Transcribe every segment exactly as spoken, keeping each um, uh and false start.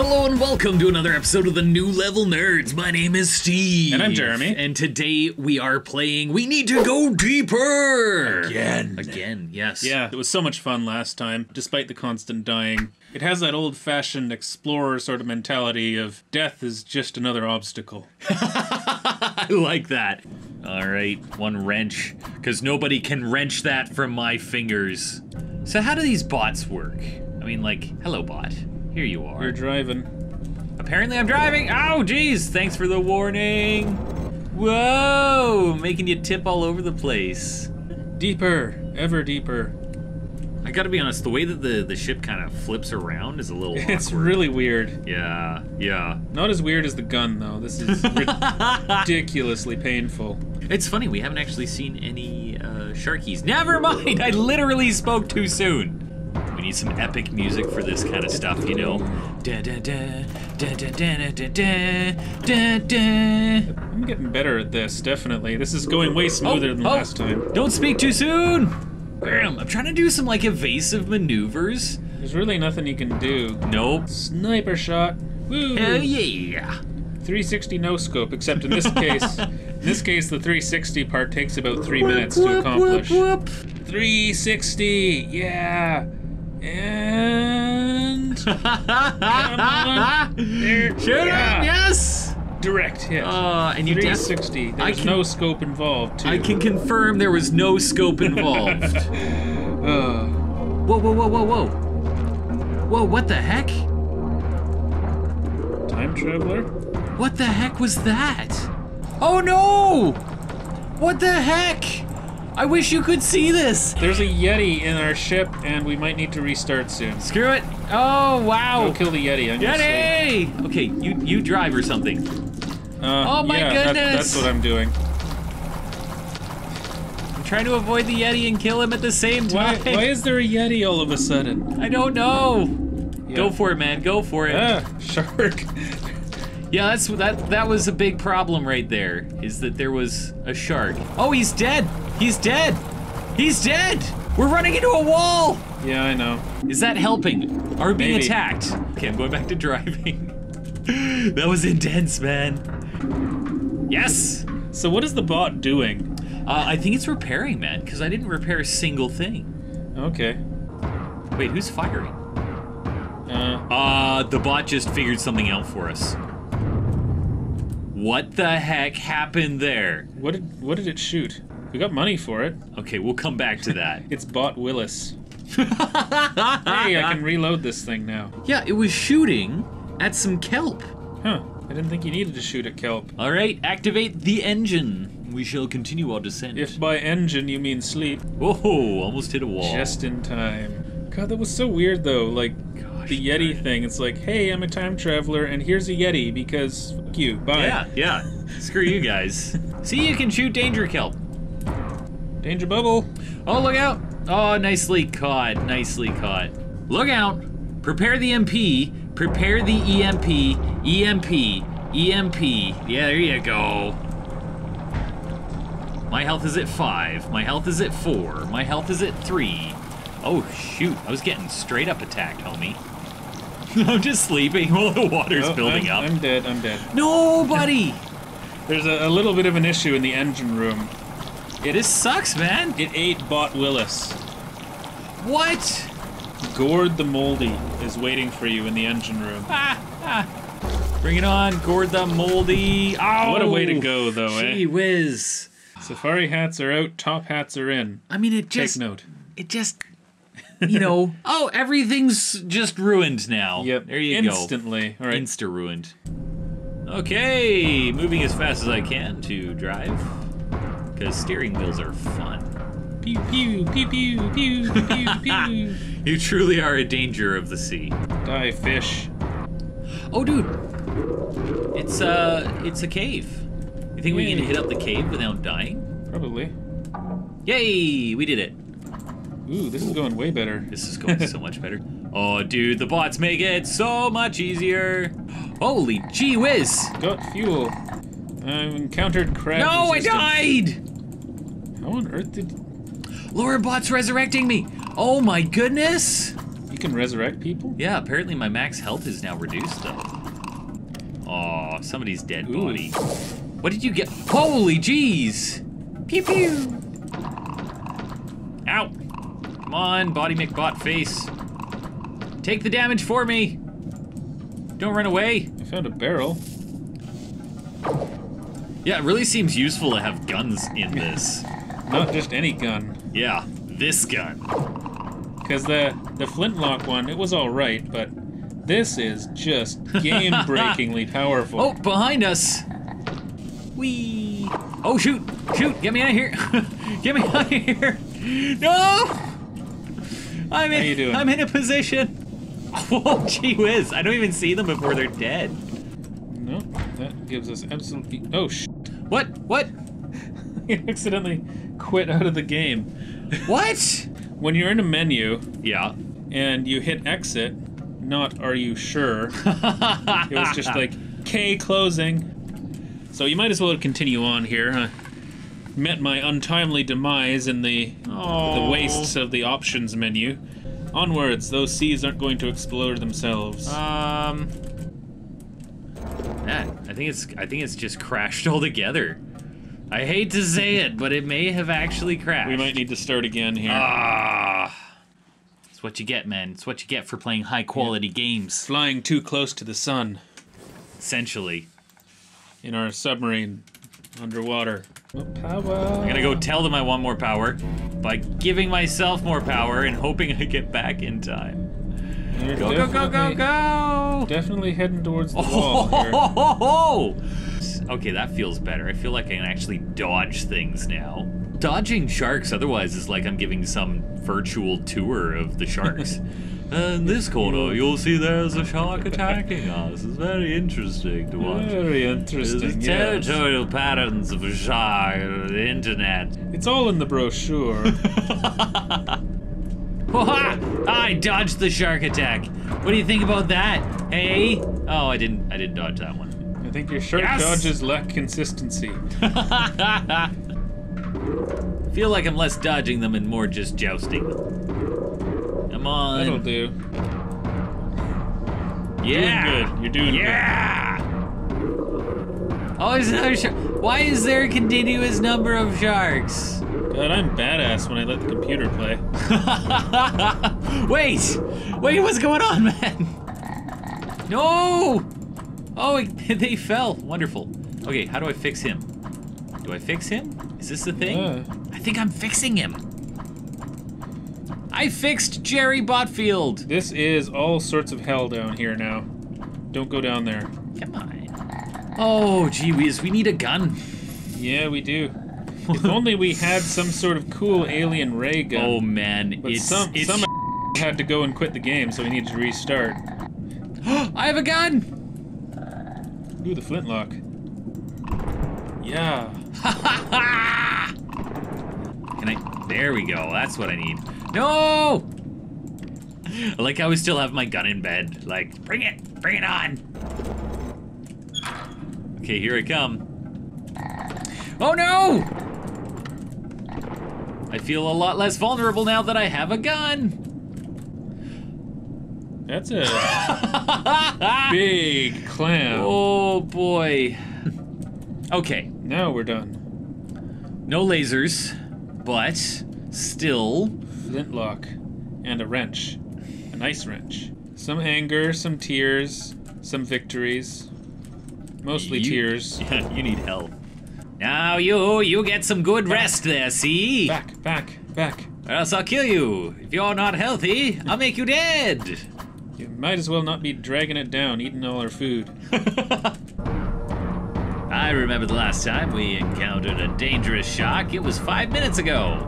Hello and welcome to another episode of the New Level Nerds. My name is Steve. And I'm Jeremy. And today we are playing We Need To Go Deeper! Again. Again, yes. Yeah, it was so much fun last time, despite the constant dying. It has that old-fashioned explorer sort of mentality of death is just another obstacle. I like that. All right, one wrench, because nobody can wrench that from my fingers. So how do these bots work? I mean, like, hello, bot. Here you are. You're driving. Apparently I'm driving. Oh, geez, thanks for the warning. Whoa, making you tip all over the place. Deeper, ever deeper. I gotta be honest, the way that the, the ship kind of flips around is a little awkward. It's really weird. Yeah, yeah. Not as weird as the gun, though. This is ridiculously painful. It's funny, we haven't actually seen any uh, sharkies. Never mind, I literally spoke too soon. We need some epic music for this kind of stuff, you know? I'm getting better at this, definitely. This is going way smoother oh, than oh, last time. Don't speak too soon! Bam! I'm trying to do some, like, evasive maneuvers. There's really nothing you can do. Nope. Sniper shot. Woo! Hell yeah! three sixty no-scope, except in this case, in this case, the three sixty part takes about three minutes to accomplish. three sixty! Yeah! And come on. There. Shoot yeah. him, yes! Direct hit. Uh, and you three sixty. There's can, no scope involved, too. I can confirm there was no scope involved. uh. Whoa, whoa, whoa, whoa, whoa. Whoa, what the heck? Time traveler? What the heck was that? Oh no! What the heck? I wish you could see this! There's a Yeti in our ship, and we might need to restart soon. Screw it! Oh, wow! Don't kill the Yeti, I'm gonna say. Yeti! Okay, you, you drive or something. Uh, oh my yeah, goodness! That, that's what I'm doing. I'm trying to avoid the Yeti and kill him at the same time. Why, why is there a Yeti all of a sudden? I don't know! Yeah. Go for it, man, go for it. Ah, shark! Yeah, that's that. That was a big problem right there, is that there was a shark. Oh, he's dead! He's dead! He's dead! We're running into a wall! Yeah, I know. Is that helping? Are we being attacked? Okay, I'm going back to driving. That was intense, man. Yes! So what is the bot doing? Uh, I think it's repairing, man, because I didn't repair a single thing. Okay. Wait, who's firing? Uh. Uh, the bot just figured something out for us. What the heck happened there? What did what did it shoot? We got money for it. Okay, we'll come back to that. It's Bot Willis. Hey, I can reload this thing now. Yeah, it was shooting at some kelp. Huh, I didn't think you needed to shoot at kelp. All right, activate the engine. We shall continue our descent. If by engine you mean sleep. Whoa, almost hit a wall. Just in time. God, that was so weird though, like, the Yeti God. thing. It's like, hey, I'm a time traveler, and here's a Yeti because fuck you. Bye. Yeah, yeah. Screw you guys. See, you can shoot danger kelp. Danger bubble. Oh, look out. Oh, nicely caught. Nicely caught. Look out. Prepare the M P. Prepare the E M P. E M P. E M P. Yeah, there you go. My health is at five. My health is at four. My health is at three. Oh, shoot. I was getting straight up attacked, homie. I'm just sleeping while the water's oh, building I'm, up. I'm dead, I'm dead. No, buddy! There's a, a little bit of an issue in the engine room. It is sucks, man. It ate Bot Willis. What? Gord the Moldy is waiting for you in the engine room. Ah, ah. Bring it on, Gord the Moldy. Oh, what a way to go, though, eh? Gee whiz. Safari hats are out, top hats are in. I mean, it just... Take note. It just... You know, oh, everything's just ruined now. Yep. There you Instantly. go. Instantly. All right. Insta ruined. Okay, moving as fast as I can to drive, because steering wheels are fun. Pew pew pew pew pew pew pew. You truly are a danger of the sea. Die, fish. Oh, dude, it's uh, it's a cave. You think Yay. we can hit up the cave without dying? Probably. Yay! We did it. Ooh, this is going way better. This is going so much better. Oh, dude, the bots make it so much easier. Holy gee whiz. Got fuel. I've encountered crab No, resistance. I died! How on earth did... Laura bot's resurrecting me. Oh, my goodness. You can resurrect people? Yeah, apparently my max health is now reduced, though. Aw, somebody's dead body. Ooh. What did you get? Holy jeez! Pew pew! Ow! Come on, body McBot face. Take the damage for me! Don't run away! I found a barrel. Yeah, it really seems useful to have guns in this. Not just any gun. Yeah, this gun. Because the, the flintlock one, it was alright, but this is just game-breakingly powerful. Oh, behind us! Whee! Oh, shoot! Shoot! Get me out of here! Get me out of here! No! I'm in, How you doing? I'm in a position. Oh, gee whiz. I don't even see them before they're dead. Nope, that gives us absolutely... Oh, sh... What? What? You accidentally quit out of the game. What? When you're in a menu... Yeah. And you hit exit, not are you sure. It was just like, K closing. So you might as well continue on here, huh? Met my untimely demise in the Aww. the wastes of the options menu. Onwards, those seas aren't going to explode themselves. Um, that I think it's I think it's just crashed altogether. I hate to say it, but it may have actually crashed. We might need to start again here. Ah, it's what you get, man. It's what you get for playing high quality yeah. games. Flying too close to the sun, essentially. In our submarine, underwater. Power. I'm gonna go tell them I want more power by giving myself more power and hoping I get back in time. You're go, go, go, go, go! Definitely heading towards the wall oh, here. Ho, ho, ho, ho. Okay, that feels better. I feel like I can actually dodge things now. Dodging sharks otherwise is like I'm giving some virtual tour of the sharks. In this corner, you'll see there's a shark attacking us. It's very interesting to watch. Very interesting, The yes. territorial patterns of a shark on the internet. It's all in the brochure. I dodged the shark attack. What do you think about that, hey? Oh, I didn't, I didn't dodge that one. I think your shark yes! dodges lack consistency. I feel like I'm less dodging them and more just jousting them. Come on. That'll do. Yeah. Doing good. You're doing yeah. good. Yeah. Oh, there's another shark. Why is there a continuous number of sharks? God, I'm badass when I let the computer play. Wait. Wait, what's going on, man? No. Oh, they fell. Wonderful. Okay, how do I fix him? Do I fix him? Is this the thing? Yeah. I think I'm fixing him. I fixed Jerry Botfield! This is all sorts of hell down here now. Don't go down there. Come on. Oh, gee whiz, we need a gun. Yeah, we do. If only we had some sort of cool alien ray gun. Oh, man. But it's, some, it's some had to go and quit the game, so we need to restart. I have a gun! Ooh, the flintlock. Yeah. Can I? There we go. That's what I need. No! Like, I would still have my gun in bed. Like, bring it! Bring it on! Okay, here I come. Oh no! I feel a lot less vulnerable now that I have a gun! That's a big clam. Oh boy. Okay. Now we're done. No lasers, but still. Flintlock and a wrench, an ice wrench. Some anger, some tears, some victories. Mostly you, tears. Yeah, you need help. Now you, you get some good back. rest there, see? Back, back, back. Or else I'll kill you. If you're not healthy, I'll make you dead. You might as well not be dragging it down, eating all our food. I remember the last time we encountered a dangerous shark. It was five minutes ago.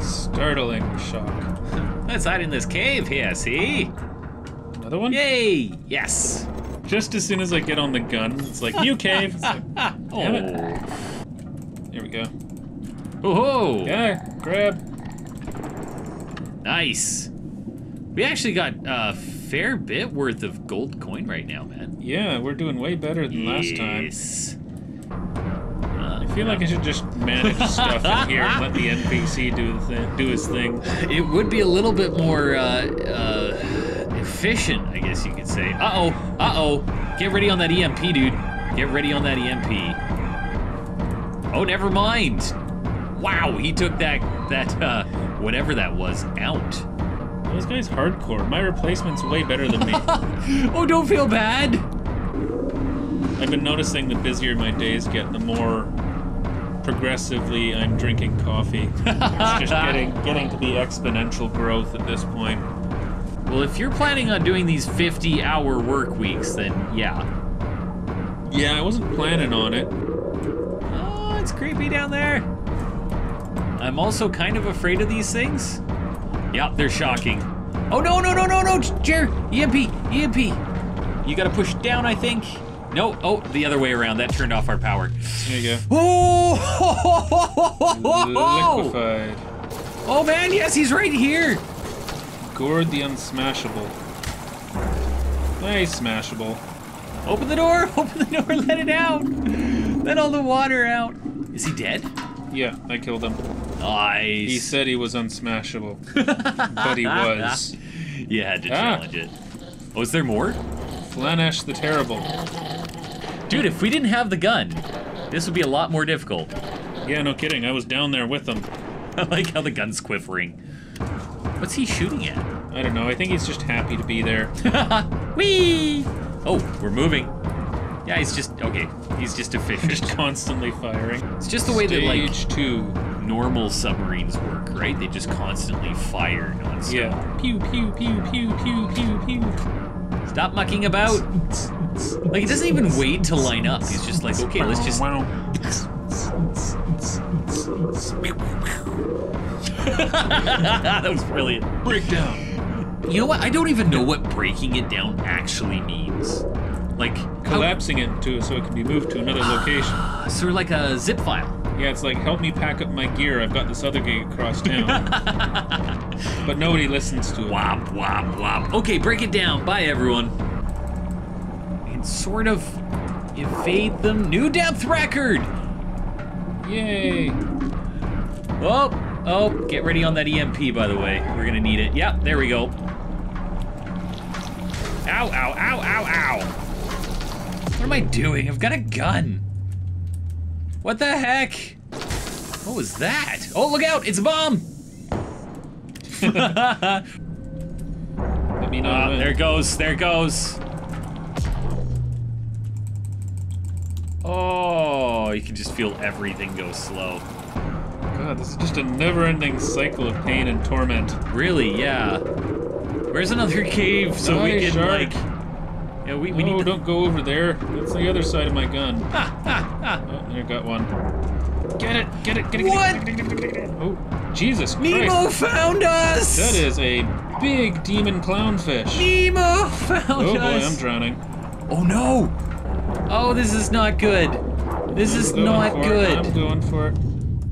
Startling shock. Let's hide in this cave here, see? Another one? Yay! Yes! Just as soon as I get on the gun, it's like, new cave! It's like, damn oh. it. There we go. Woohoo! Yeah, grab. Nice. We actually got a fair bit worth of gold coin right now, man. Yeah, we're doing way better than yes. last time. Yes. Uh, I feel like I should just manage stuff in here and let the N P C do the thing, do his thing. It would be a little bit more uh, uh, efficient, I guess you could say. Uh-oh, uh-oh. Get ready on that E M P, dude. Get ready on that E M P. Oh, never mind. Wow, he took that, that uh, whatever that was, out. Those guys hardcore. My replacement's way better than me. Oh, don't feel bad. I've been noticing the busier my days get, the more progressively I'm drinking coffee. It's just getting getting to be exponential growth at this point. Well, if you're planning on doing these fifty hour work weeks, then yeah. Yeah, I wasn't planning on it. Oh, it's creepy down there. I'm also kind of afraid of these things. Yep, they're shocking. Oh, no, no, no, no, no, Jer, E M P, E M P. You gotta push down, I think. No, oh, the other way around. That turned off our power. There you go. Oh! Liquefied. Oh man, yes, he's right here. Gord the Unsmashable. Hey, Smashable. Open the door, open the door, let it out. Let all the water out. Is he dead? Yeah, I killed him. Nice. He said he was unsmashable, but he was. You had to challenge ah. it. Oh, is there more? Flannash the Terrible. Dude, if we didn't have the gun, this would be a lot more difficult. Yeah, no kidding. I was down there with him. I like how the gun's quivering. What's he shooting at? I don't know. I think he's just happy to be there. Whee! Oh, we're moving. Yeah, he's just... Okay. He's just efficient. Just constantly firing. It's just the way Stage that, like... Stage two. Normal submarines work, right? They just constantly fire nonstop. Yeah. Pew, pew, pew, pew, pew, pew, pew. Stop mucking about. Like, it doesn't even wait to line up. He's just like, okay, let's just... That was brilliant. Breakdown. You know what? I don't even know what breaking it down actually means. Like... Collapsing how... it, too, so it can be moved to another location. So like a zip file. Yeah, it's like, help me pack up my gear. I've got this other gig across town. But nobody listens to it. Womp, womp, womp. Okay, break it down. Bye, everyone. And sort of evade them. New depth record! Yay. Oh, oh, get ready on that E M P, by the way. We're going to need it. Yep, there we go. Ow, ow, ow, ow, ow. What am I doing? I've got a gun. What the heck? What was that? Oh, look out! It's a bomb! Let me know. Uh, there it goes, there it goes. Oh, you can just feel everything go slow. God, this is just a never-ending cycle of pain and torment. Really, yeah. Where's another cave so nice, we can, shark. like... Yeah, we, we no, need don't go over there. That's the other side of my gun. Ah, ah, ah. I got one. Get it! Get it! Get it! What? Get it, get it, get it, get it. Oh, Jesus Christ! Nemo found us! That is a big demon clownfish. Nemo found us! Oh boy, us. I'm drowning. Oh no! Oh, this is not good. This I'm is not good. It. I'm going for it.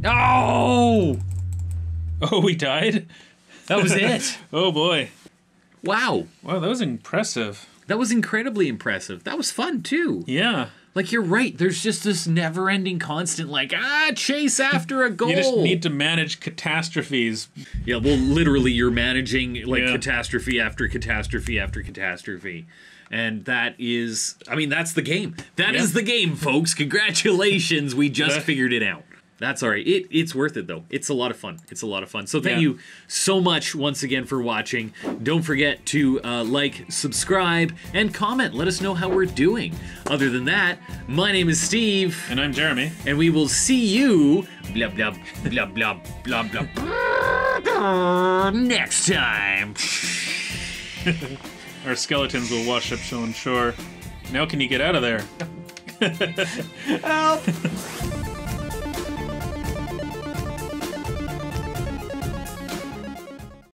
Oh! Oh, we died? That was it. Oh boy. Wow. Wow, that was impressive. That was incredibly impressive. That was fun too. Yeah. Like, you're right, there's just this never-ending constant, like, ah, chase after a goal. You just need to manage catastrophes. Yeah, well, literally, you're managing, like, yeah. catastrophe after catastrophe after catastrophe. And that is, I mean, that's the game. That yeah. is the game, folks. Congratulations, we just figured it out. That's all right. It, it's worth it, though. It's a lot of fun. It's a lot of fun. So thank yeah. you so much once again for watching. Don't forget to uh, like, subscribe, and comment. Let us know how we're doing. Other than that, my name is Steve. And I'm Jeremy. And we will see you blub, blub, blub, blub, blub, blub, next time. Our skeletons will wash up shore and shore. Now can you get out of there? Help!